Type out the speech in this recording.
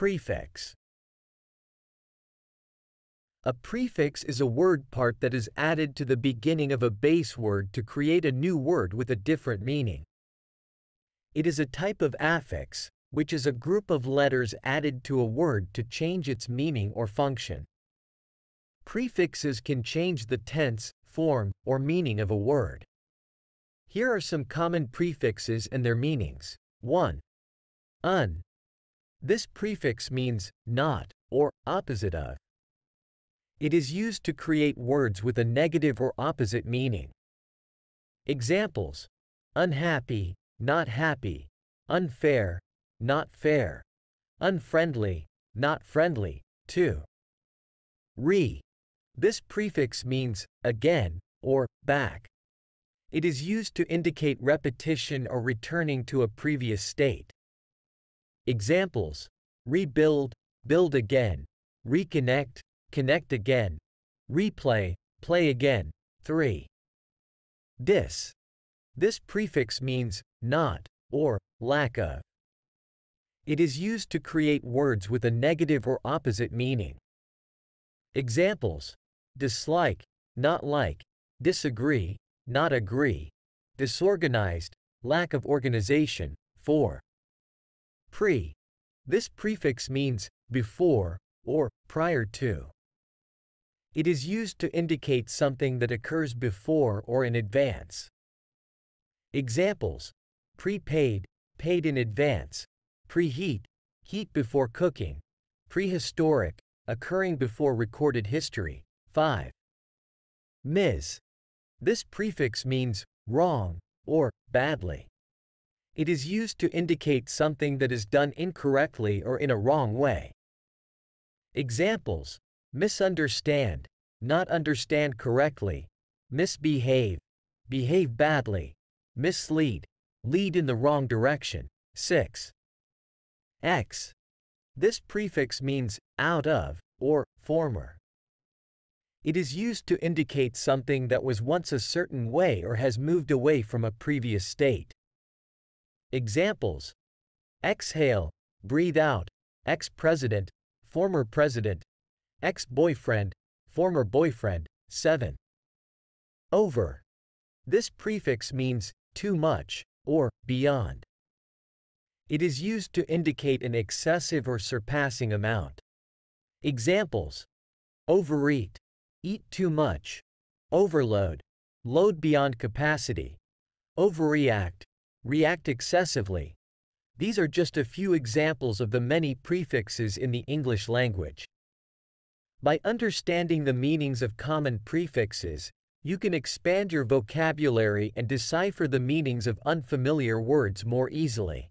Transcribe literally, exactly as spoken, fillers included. Prefix. A prefix is a word part that is added to the beginning of a base word to create a new word with a different meaning. It is a type of affix, which is a group of letters added to a word to change its meaning or function. Prefixes can change the tense, form, or meaning of a word. Here are some common prefixes and their meanings. one. Un. This prefix means not or opposite of. It is used to create words with a negative or opposite meaning. Examples: unhappy, not happy, unfair, not fair, unfriendly, not friendly. two. Re. This prefix means again or back. It is used to indicate repetition or returning to a previous state. Examples: rebuild, build again, reconnect, connect again, replay, play again. three. Dis. This prefix means not or lack of. It is used to create words with a negative or opposite meaning. Examples: dislike, not like, disagree, not agree, disorganized, lack of organization. four. Pre. This prefix means before or prior to. It is used to indicate something that occurs before or in advance. Examples: prepaid, paid in advance, preheat, heat before cooking, prehistoric, occurring before recorded history. five. Mis. This prefix means wrong or badly. It is used to indicate something that is done incorrectly or in a wrong way. Examples: misunderstand, not understand correctly, misbehave, behave badly, mislead, lead in the wrong direction. six. Ex. This prefix means out of or former. It is used to indicate something that was once a certain way or has moved away from a previous state. Examples: exhale, breathe out, ex-president, former president, ex-boyfriend, former boyfriend. seven. Over. This prefix means too much or beyond. It is used to indicate an excessive or surpassing amount. Examples: overeat, eat too much, overload, load beyond capacity, overreact, react excessively. These are just a few examples of the many prefixes in the English language. By understanding the meanings of common prefixes, you can expand your vocabulary and decipher the meanings of unfamiliar words more easily.